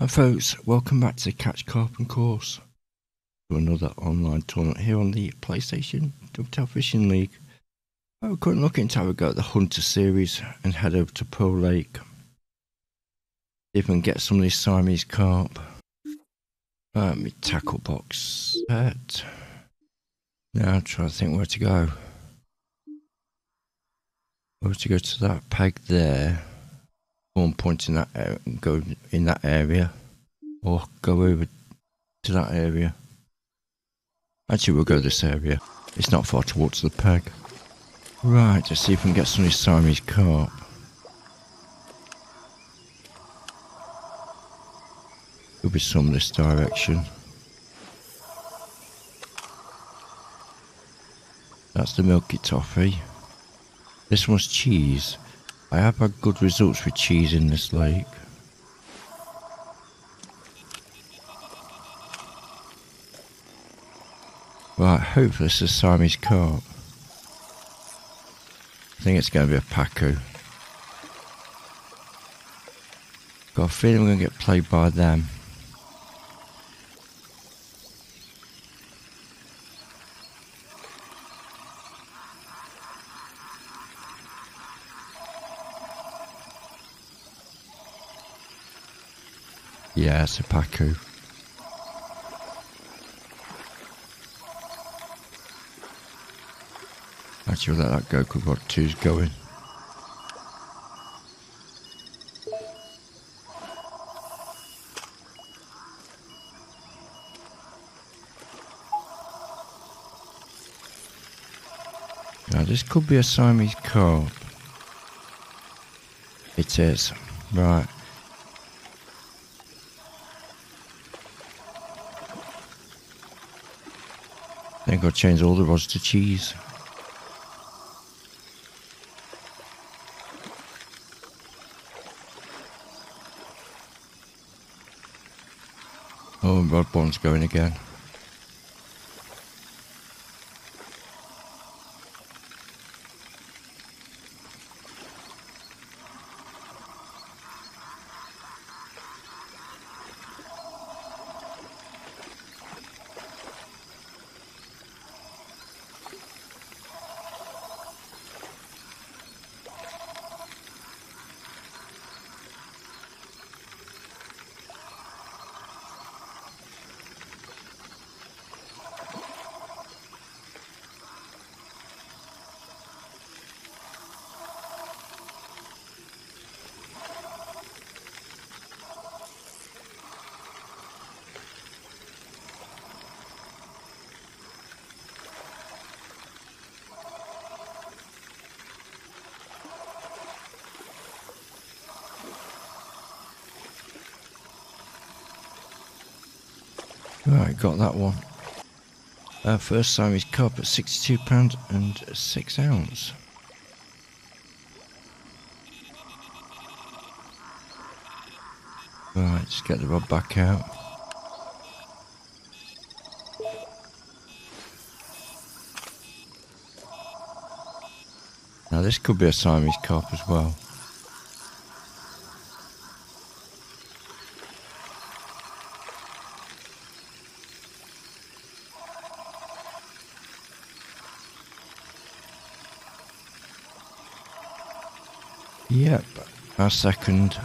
Hi folks, welcome back to The Catch Carp and Course, to another online tournament here on the PlayStation Dovetail Fishing League. We're currently looking to have a go at the Hunter Series and head over to Pearl Lake. See if we can get some of these Siamese carp. My tackle box set. Now I'm trying to think where to go. Where to go to that peg there. One point in that area, go in that area, or go over to that area. Actually, we'll go this area. It's not far to walk to the peg. Right, let's see if we can get some of these Siamese carp. There'll be some this direction. That's the milky toffee. This one's cheese. I have had good results with cheese in this lake. Right, hopefully this is Siamese carp. I think it's going to be a pacu. Got a feeling we're going to get played by them. Yeah, it's a pacu. Actually, we'll let that go because we've got two's going. Now, this could be a Siamese carp. It is. Right. I think I'll change all the rods to cheese. Oh, rod one's going again. Right, got that one. Our first Siamese carp at £62 and 6 ounce. Right, just get the rod back out. Now this could be a Siamese carp as well. Yep, our second.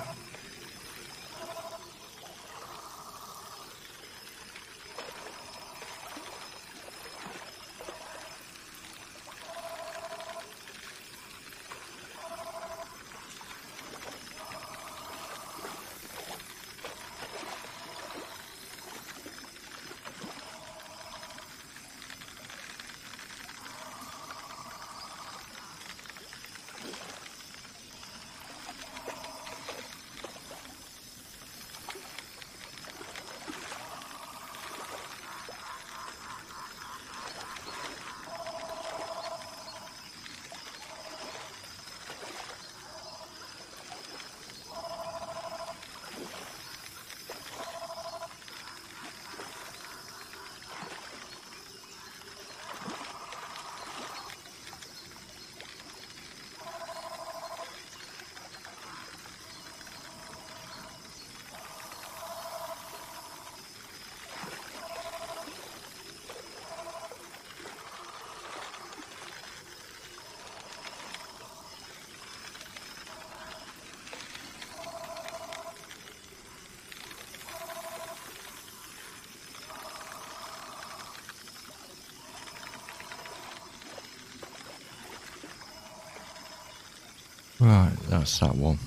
Right, that's that one.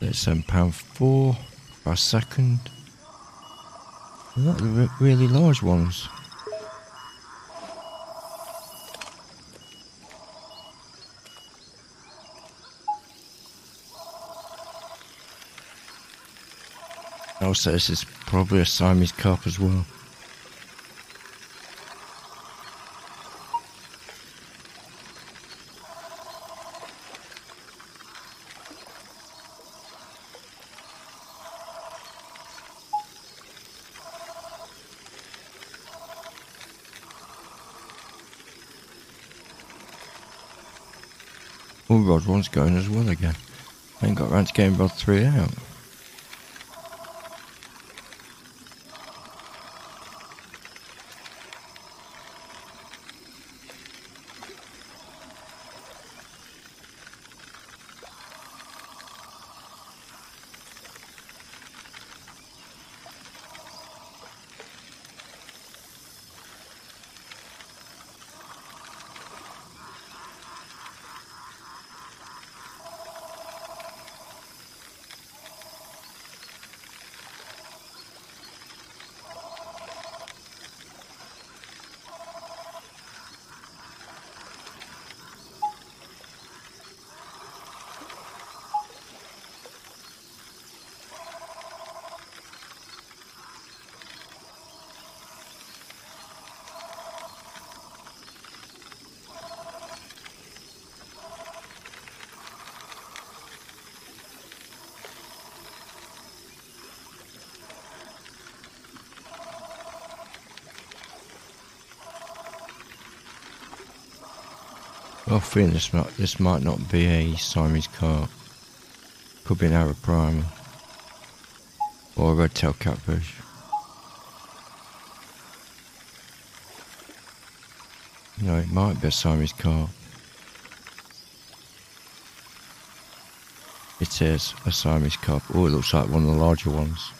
That's £7.4 by second. They're not the really large ones. Also, this is probably a Siamese carp as well. Oh, rod one's going as well again. I ain't got around to getting rod three out. I think this might not be a Siamese carp. Could be an Arapaima or a red-tailed catfish. No, it might be a Siamese carp. It is a Siamese carp. Oh, it looks like one of the larger ones.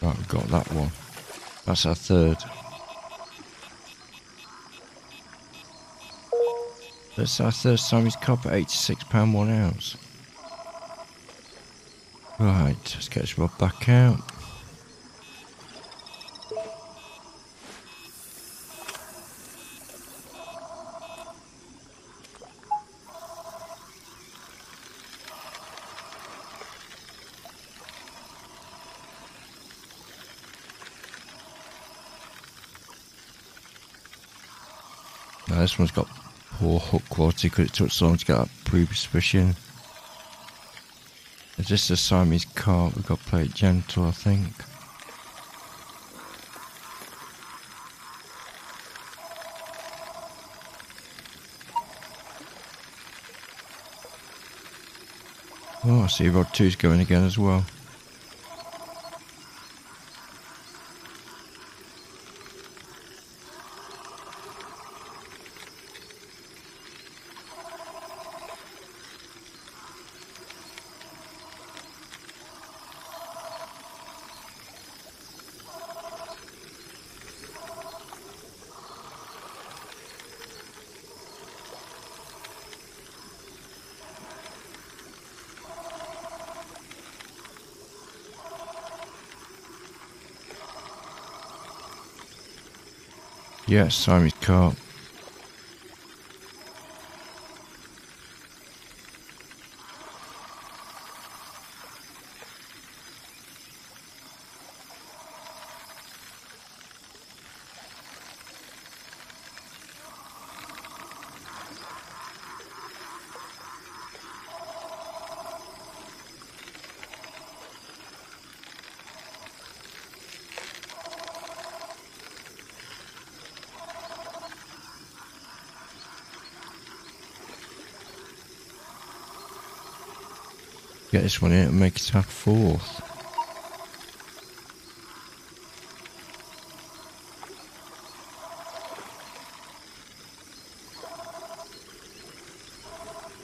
Right, we've got that one. That's our third. That's our third Siamese carp at £86 1 ounce. Right, let's get this rod back out. Now this one's got poor hook quality because it took so long to get that previous fish in. Is this a Siamese carp? We've got to play it gentle, I think. Oh, I see rod two's going again as well. Yes, Siamese carp. Get this one in and make it our fourth.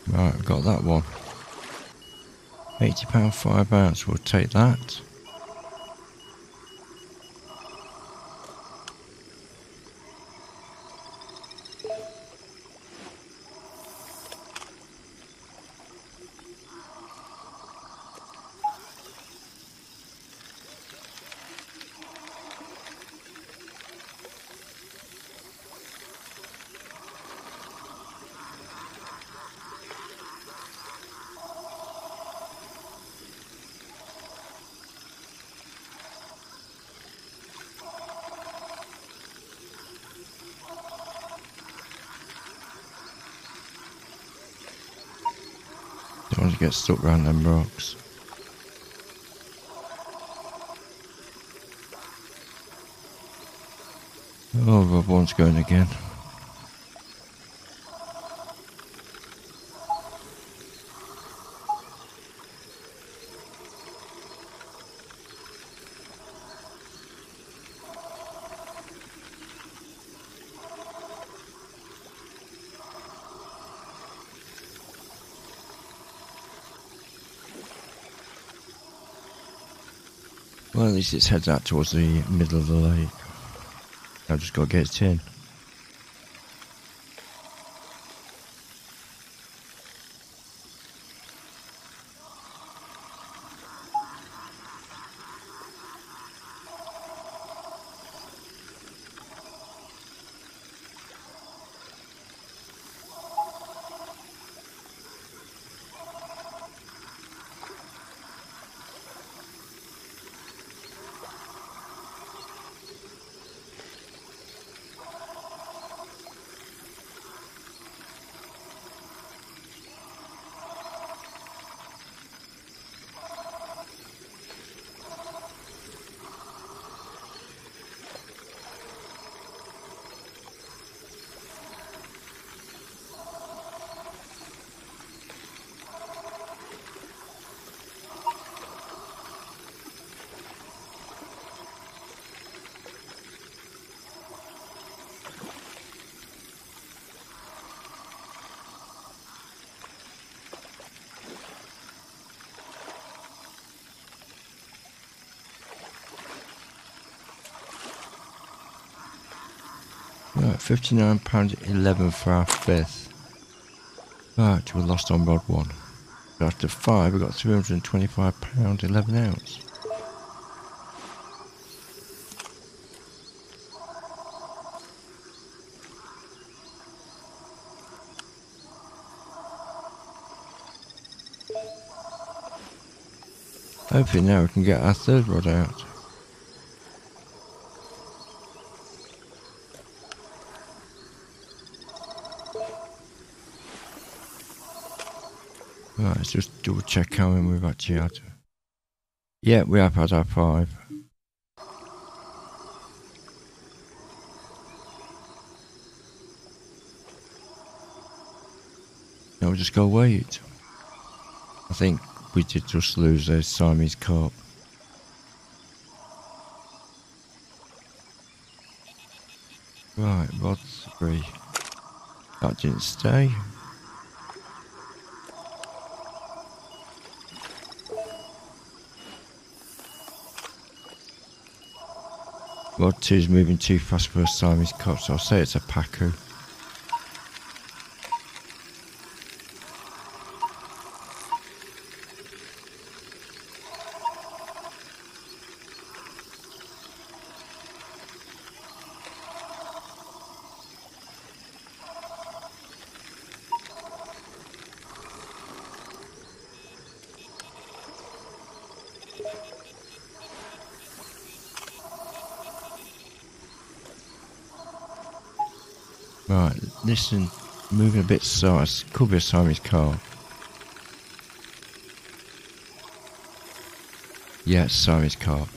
Right, I've got that one. £80, 5 ounce, we'll take that. Don't want to get stuck around them rocks. Oh, the one's going again. Well, at least it's heads out towards the middle of the lake. I've just got to get it in. Right, £59.11 for our fifth. Right, we lost on rod one. But after five, we got £325, 11 ounce. Hopefully now we can get our third rod out. Right, let's just double check how many we've actually had. Yeah, we have had our five. Now we'll just go wait. I think we did just lose a Siamese carp. Right, rod three. That didn't stay. Rod 2 is moving too fast for a Siamese carp, so I'll say it's a pacu. Right, listen, moving a bit size, could be a Siamese carp. Yeah, it's Siamese carp.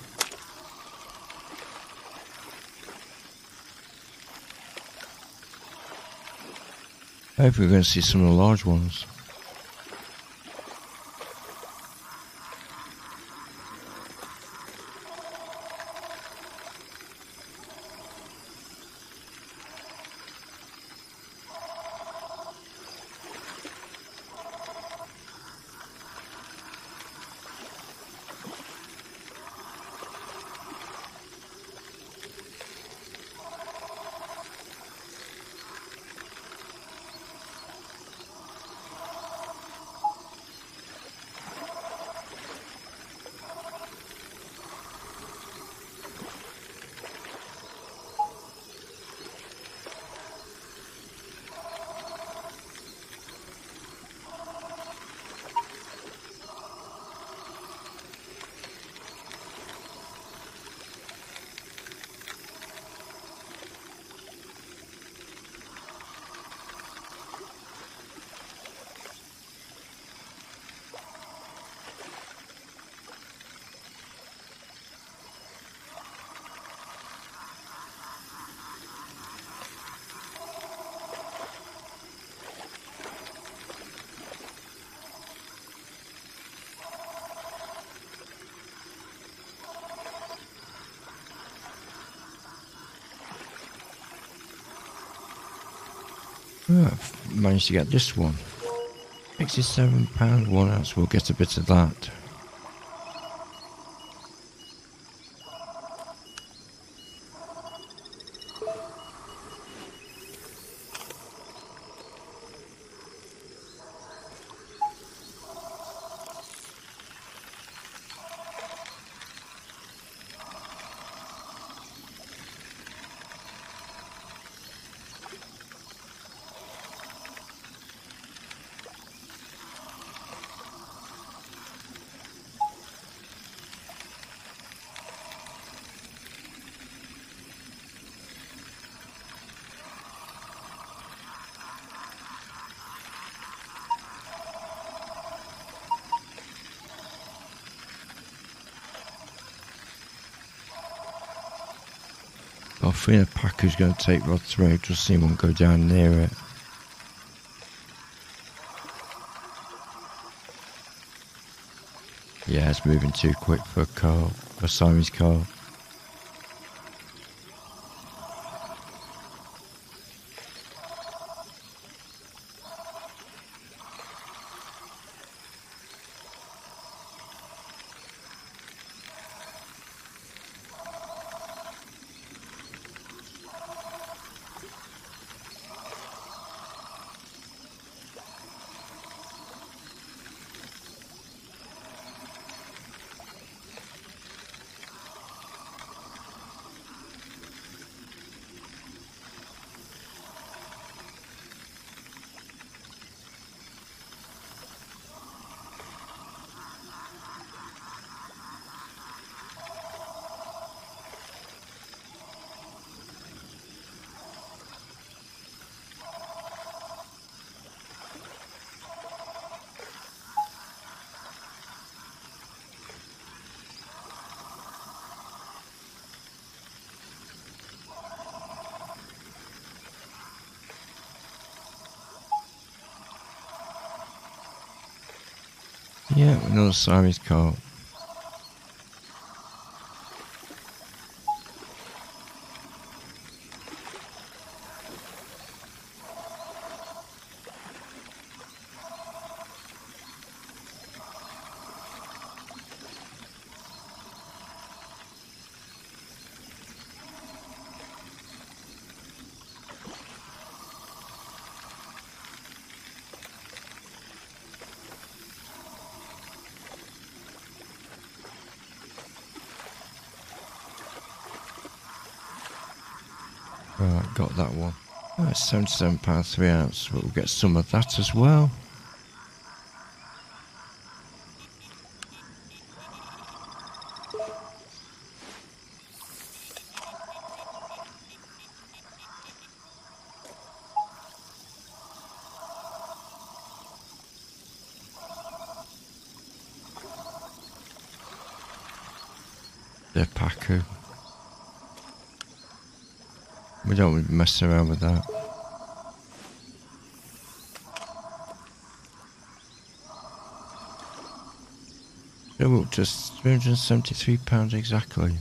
Hopefully we're going to see some of the large ones. I've managed to get this one. 67 pound, 1 ounce, we'll get a bit of that. I think a pacu's going to take rod through, just see one go down near it. Yeah, it's moving too quick for a carp, for Siamese carp. Yeah, another Siamese carp. Right, got that one. That's £77, 3 ounce. We'll get some of that as well. The pacu. We don't mess around with that. We're up to £373 exactly.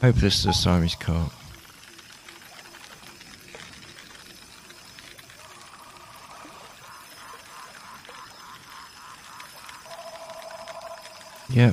Hope this is a Siamese carp. Yeah.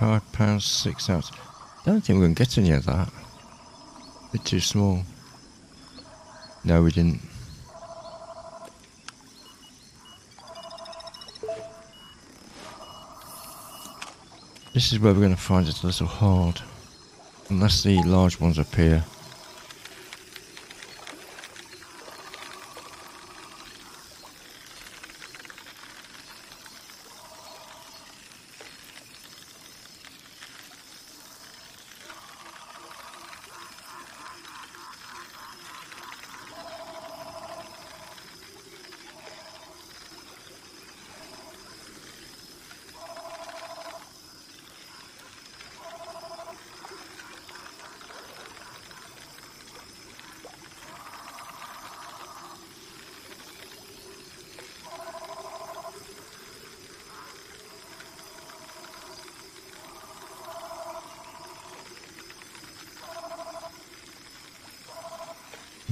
5 pounds, 6 ounces. Don't think we're going to get any of that. A bit too small. No, we didn't. This is where we're going to find it a little hard. Unless the large ones appear.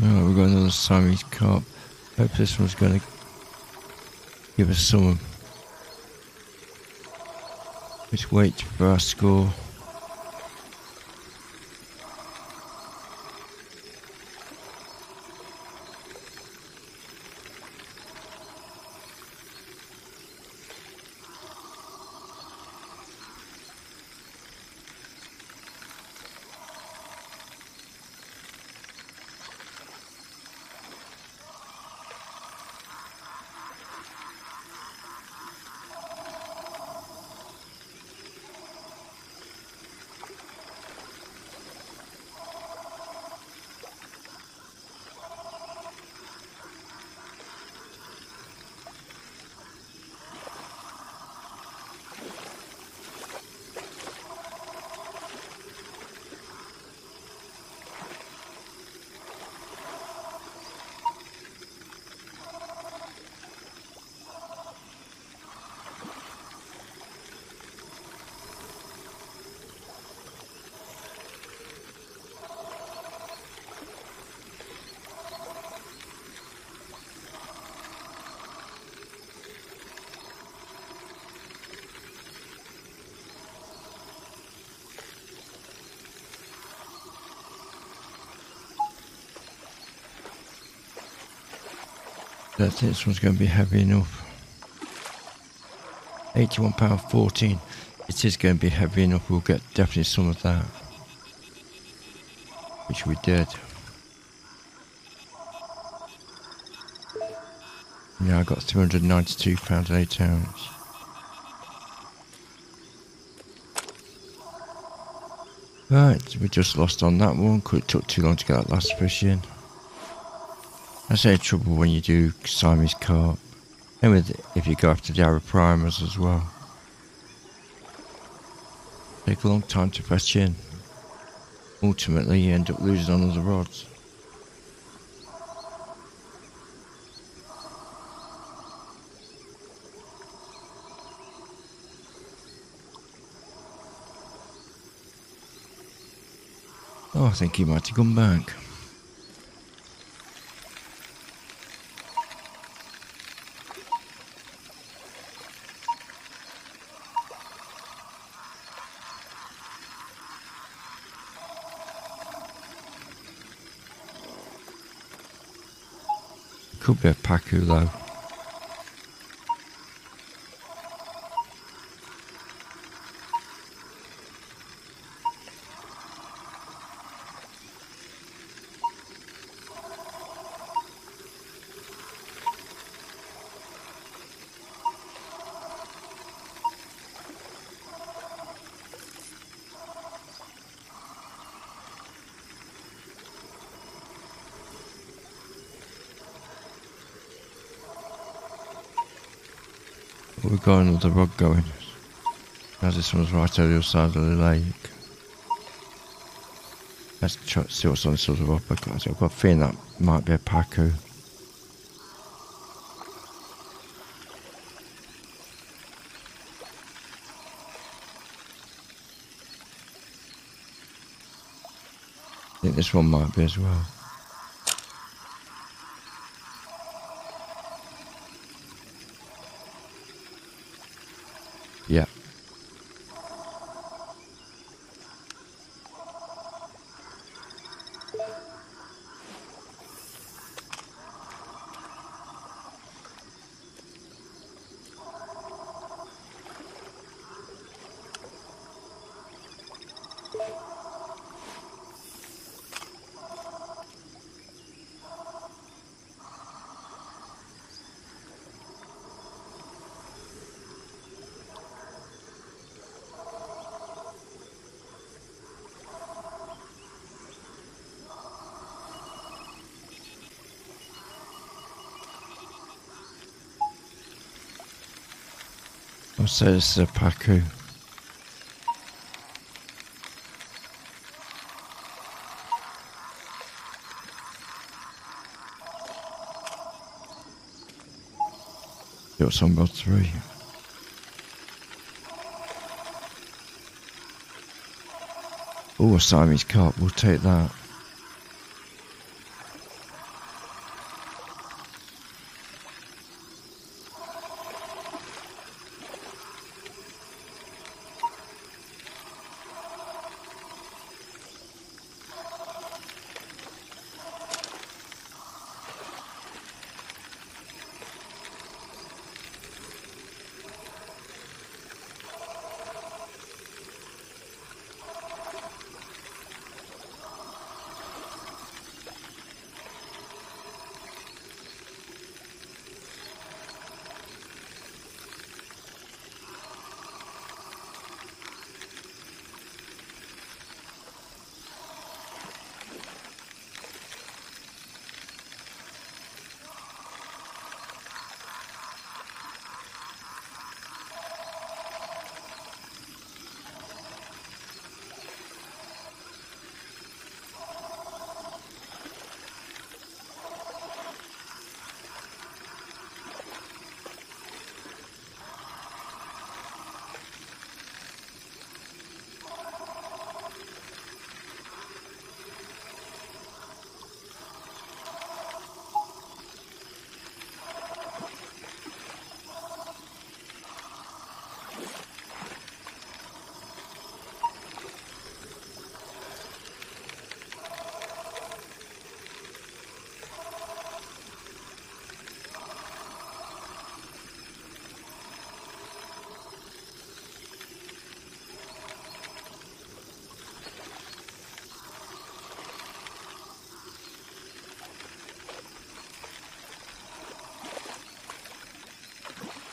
Oh, we've got another Siamese carp. Hope this one's going to give us some. Let's wait for our score. That's it, this one's going to be heavy enough. £81.14. It is going to be heavy enough. We'll get definitely some of that, which we did. Yeah, I got £392 8 ounce. Right, we just lost on that one because it took too long to get that last fish in. That's the trouble when you do Siamese carp, and with if you go after the Arapaimas as well. Take a long time to fetch in. Ultimately you end up losing on other rods. Oh, I think he might have gone back. Could be a pacu though. We've got another rod going. Now this one's right over the other side of the lake. Let's try to see what's on this other rod. I've got a feeling that might be a pacu. I think this one might be as well. So this is a pacu. See what's on rod 3. Oh, a Siamese carp, we'll take that.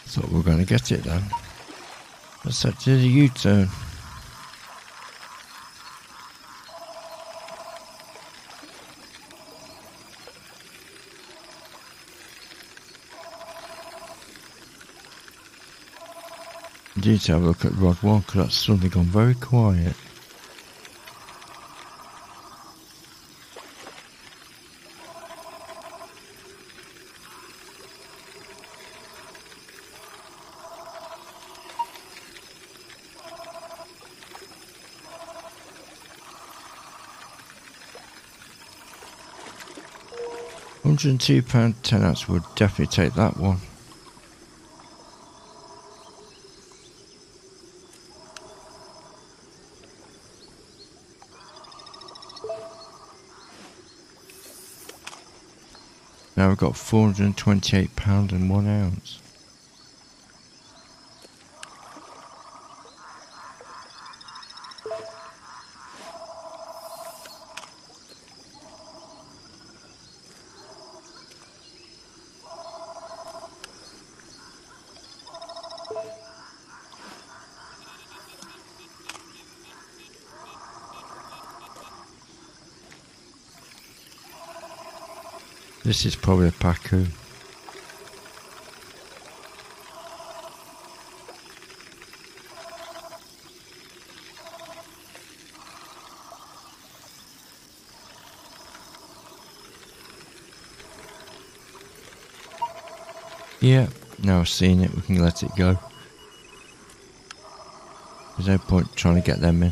Thought we were going to get it then. What's that? Did a U-turn. I need to have a look at rod 1 because that's suddenly gone very quiet. £102 10 ounce, would definitely take that one. Now we've got £428 and 1 ounce. This is probably a pacu. Yeah, now I've seen it, we can let it go. There's no point trying to get them in.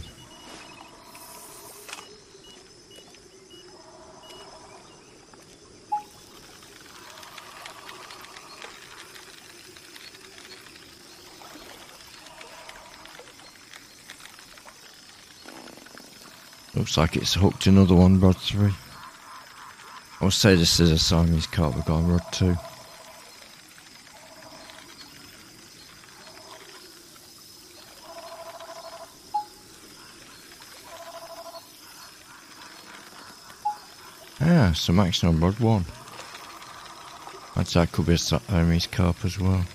Looks like it's hooked another one, rod 3. I'll say this is a Siamese carp I've got on rod too. Ah, some action on rod one. I'd say it could be a Siamese carp as well.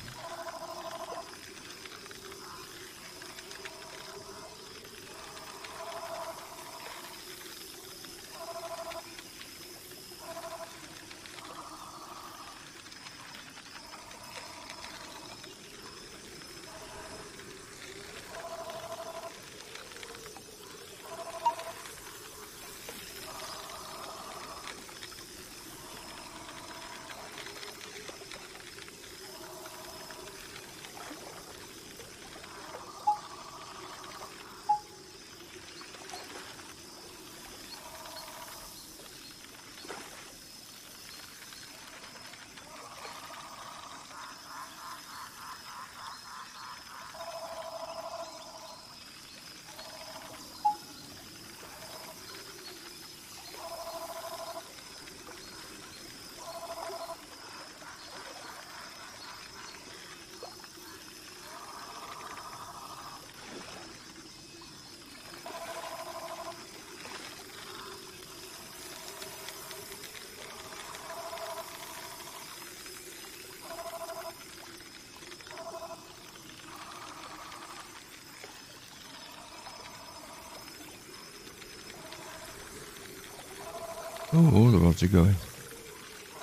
Oh, all the rods are going.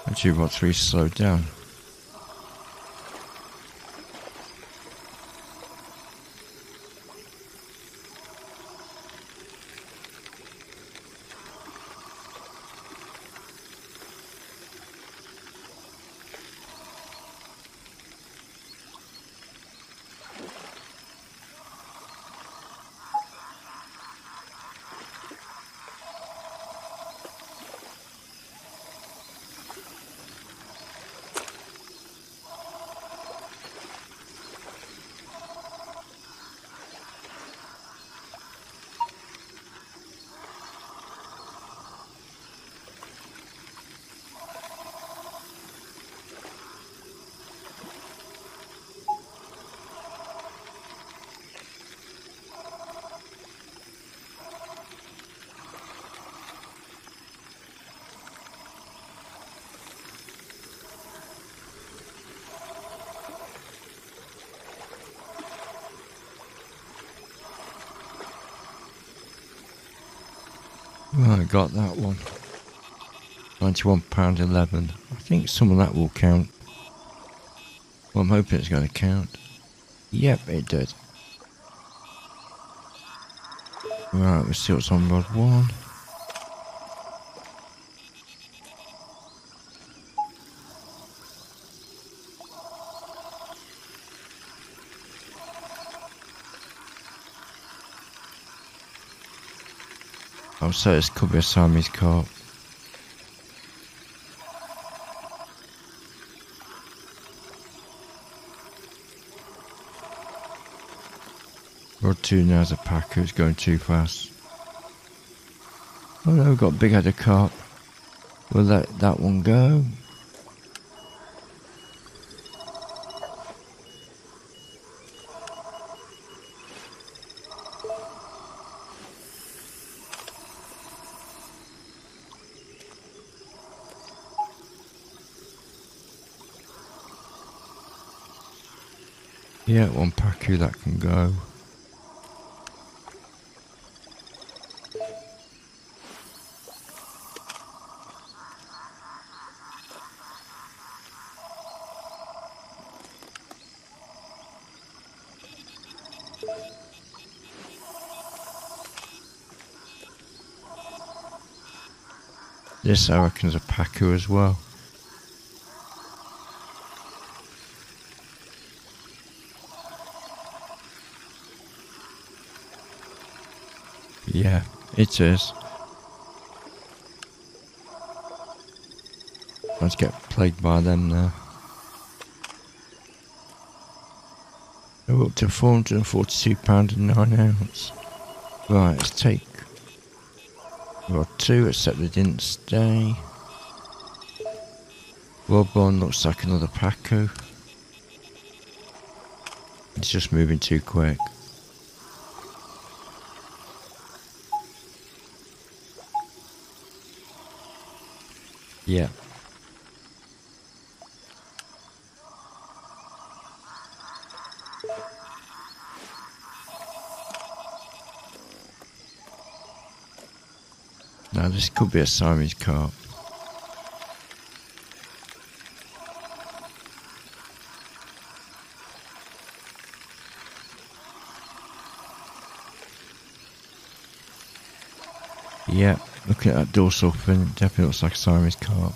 Actually, rod 3 slowed down. Well, I got that one. £91.11. I think some of that will count. Well, I'm hoping it's going to count. Yep, it did. Right, we'll see what's on rod 1. I'll say this could be a Siamese carp. Rod 2 now is a pacu, it's going too fast. Oh no, we've got big headed carp. We'll let that one go. Yeah, one pacu that can go. This I reckon is a pacu as well. Yeah, it is. Let's get plagued by them now. They're up to £442.09. Right, let's take rod 2, except they didn't stay. Rob on looks like another pacu. It's just moving too quick. Yeah. Now this could be a Siamese carp. Yeah, looking at that dorsal fin, it definitely looks like a Siamese carp.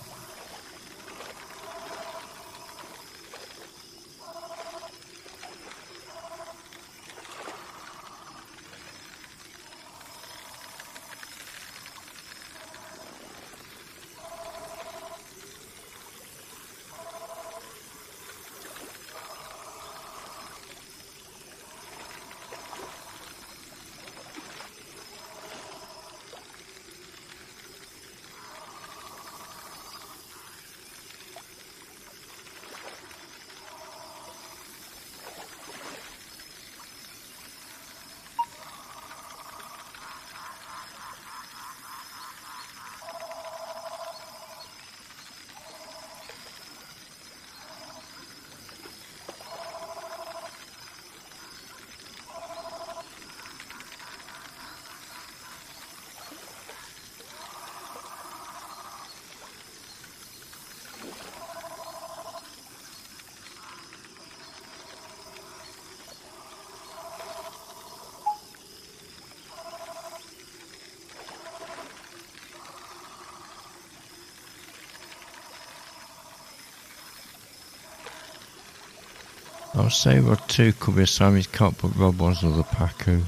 I'll say Rod 2 could be a Siamese carp, but Rod 1's another pacu.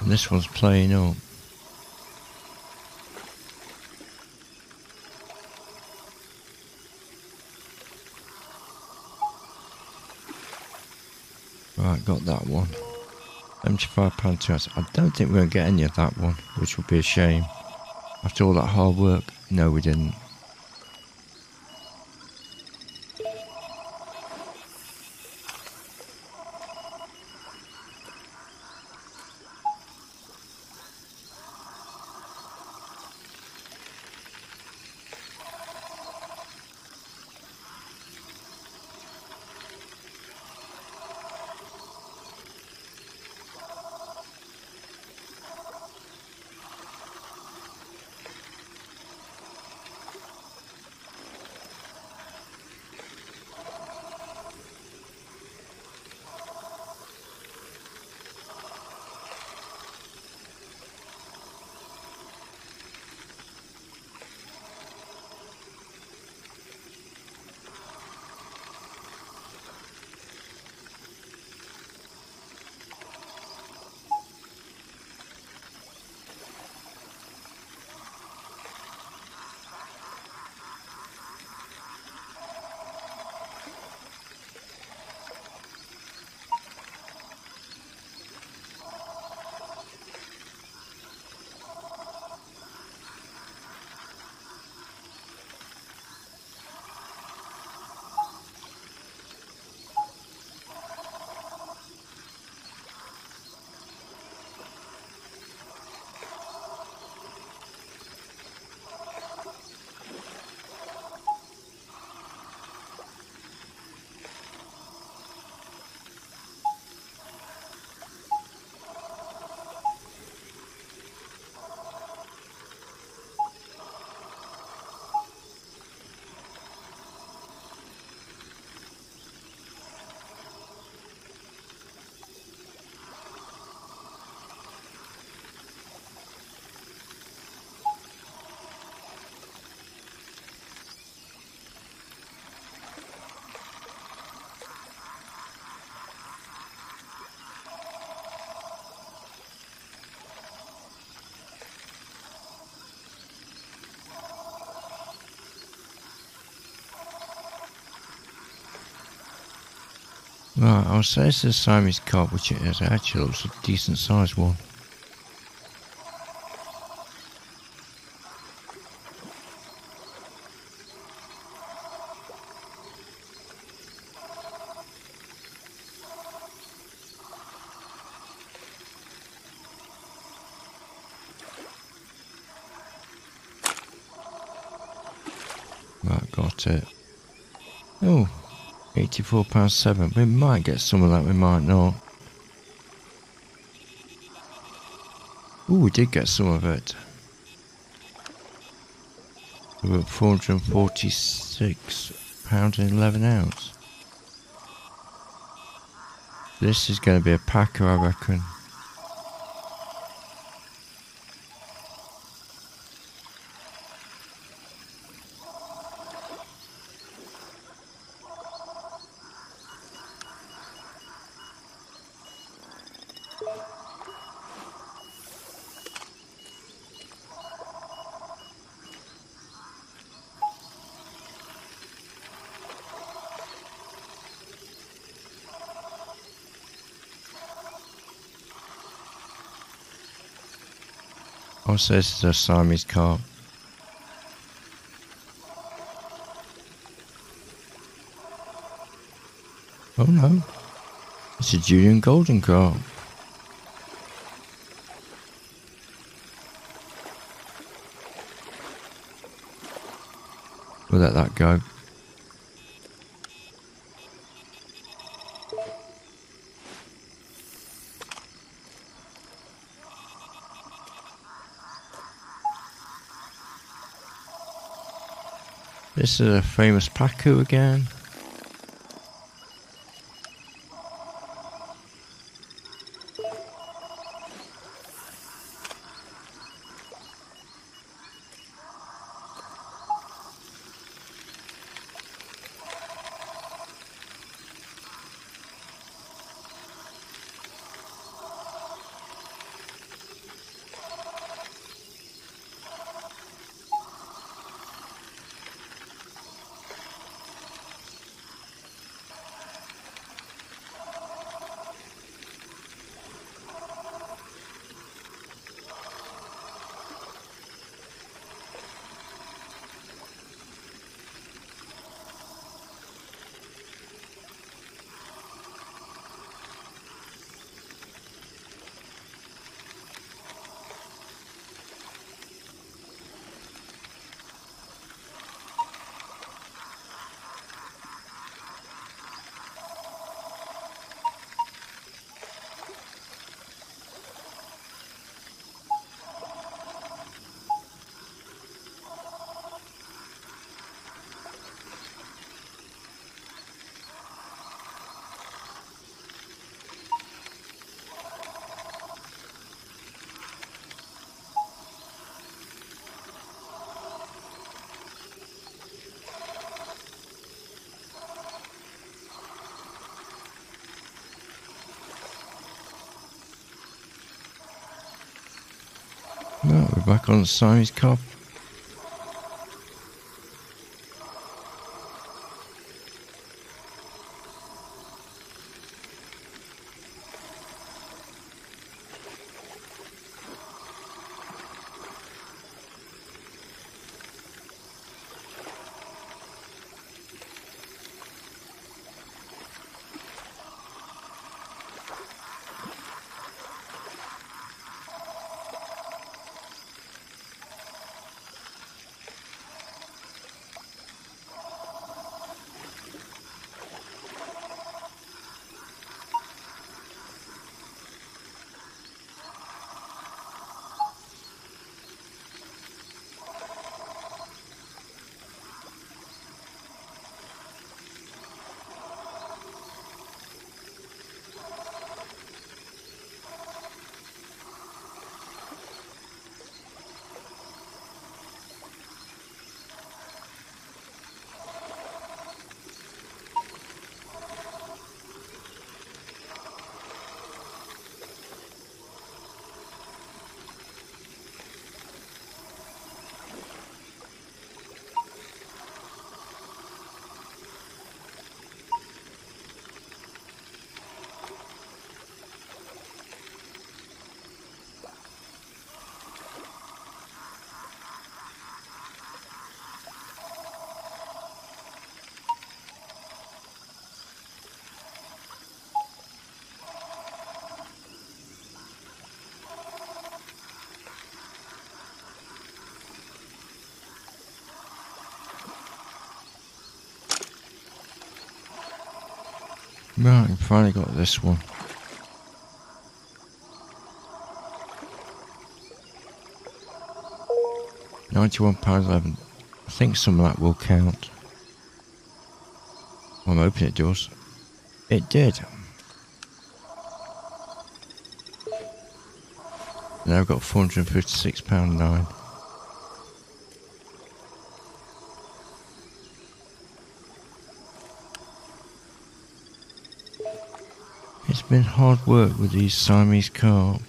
And this one's playing up. Right, got that one. £75 to us. I don't think we're going to get any of that one, which would be a shame. After all that hard work, no we didn't. Right, I'll say it's a Siamese carp, which it is. It actually looks a decent sized one. Right, got it. Oh, £84.7. We might get some of that, we might not. Oh, we did get some of it. We were at £446 and 11 ounce. This is going to be a pacu, I reckon. Also, this is a Siamese carp. Oh no, it's a Julian Golden carp. We'll let that go. This is a famous pacu again. No, we're back on Siamese carp. Right, I finally got this one. £91.11. I think some of that will count. I'm hoping it does. It did. Now I've got £456.09. It's been hard work with these Siamese carp.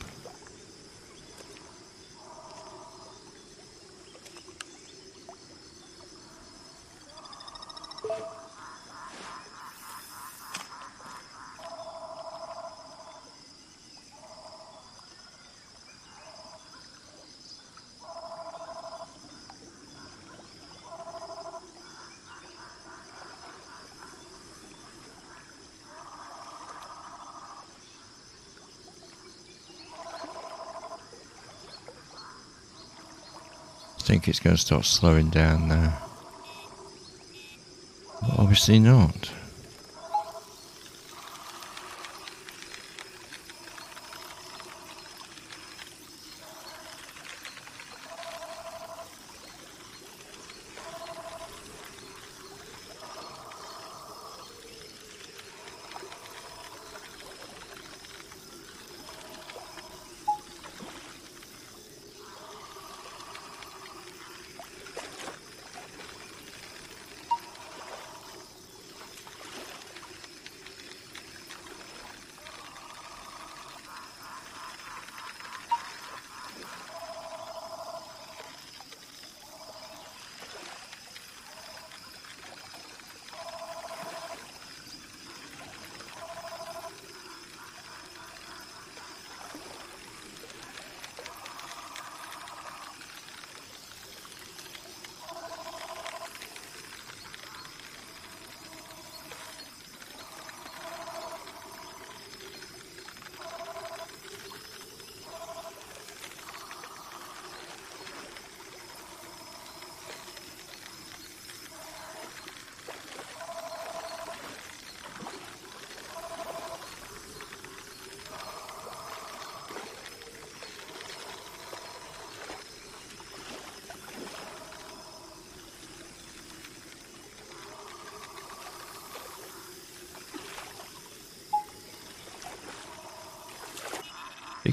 I think it's going to start slowing down now. But obviously not.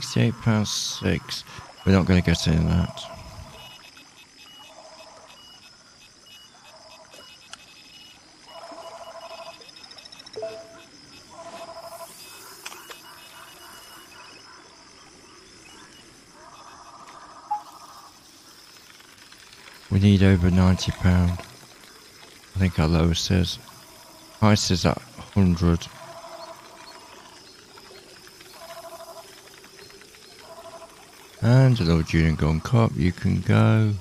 £68.06. We're not going to get in that. We need over £90. I think our lowest says. Highest is at 100. And hello Julian Golden carp, you can go.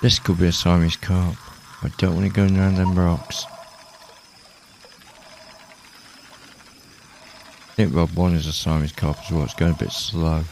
This could be a Siamese carp. I don't want to go around them rocks. I think Rob 1 is a Siamese carp as well, it's going a bit slow.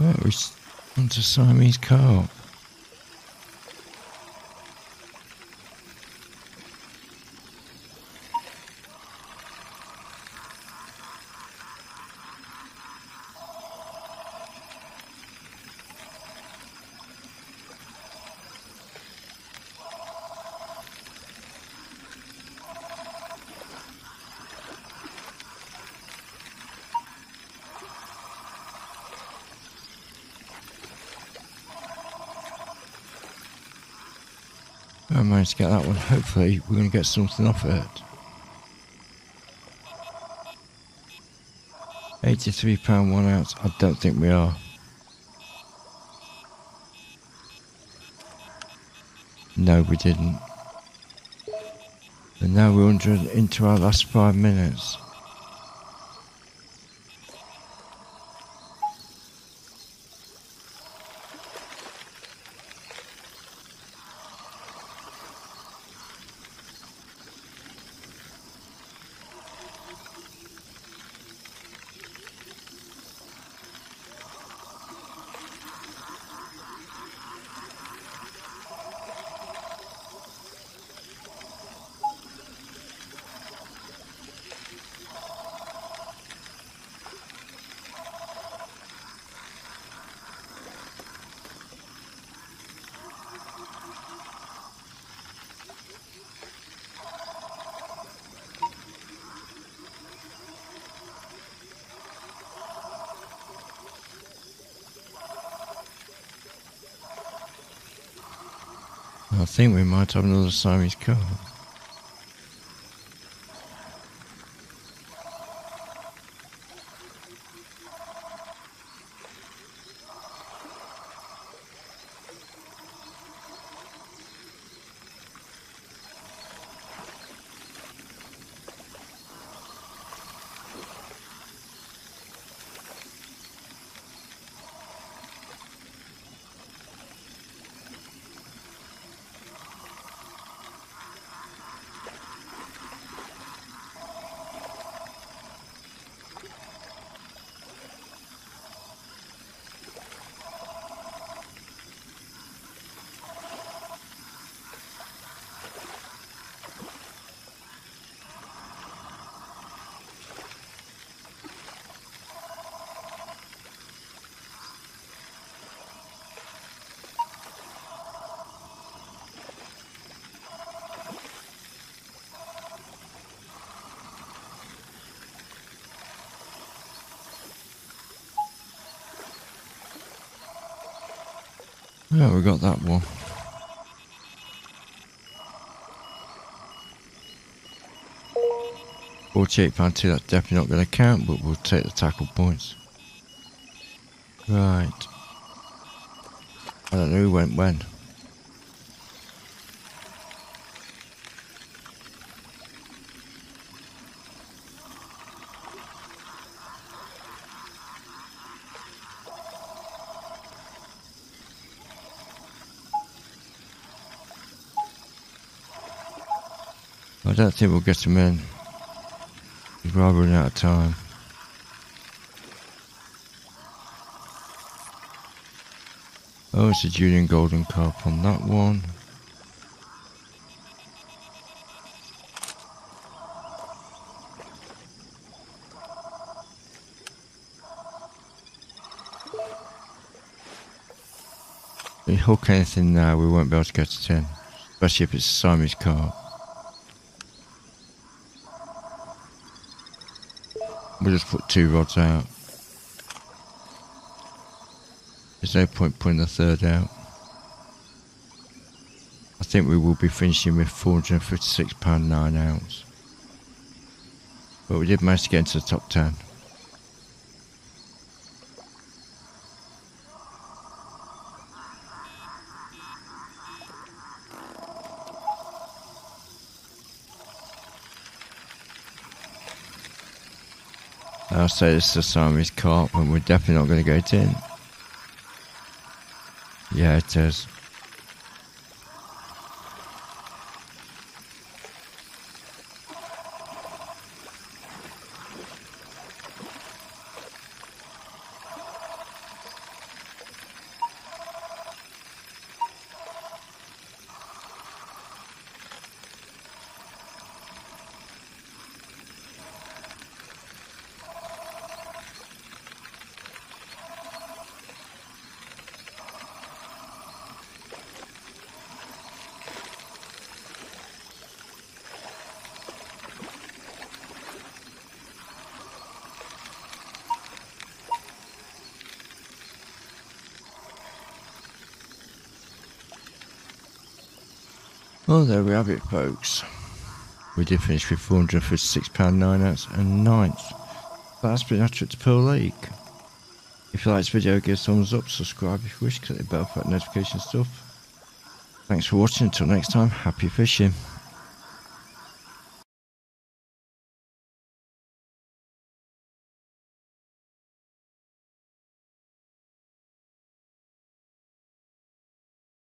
Right, we're onto Siamese carp. I managed to get that one. Hopefully we're going to get something off it. 83 pound 1 ounce. I don't think we are. No, we didn't. And now we're under into our last 5 minutes. I think we might have another Siamese carp. Yeah, we got that one. £48.2, that's definitely not going to count, but we'll take the tackle points. Right. I don't know who went when. I don't think we'll get them in. We've rather run out of time. Oh, it's a Julian Golden carp on that one. If we hook anything now, we won't be able to get it in, especially if it's a Siamese carp. We'll just put 2 rods out. There's no point putting the third out. I think we will be finishing with £456 9 ounce. But we did manage to get into the top 10. I'll say this is a Siamese carp, and we're definitely not going to get it in. Yeah, it is. Well, there we have it, folks. We did finish with £456, 9 ounce and 9th. That's been our trip to Pearl Lake. If you like this video, give us a thumbs up, subscribe if you wish, click the bell for that notification stuff. Thanks for watching, until next time, happy fishing.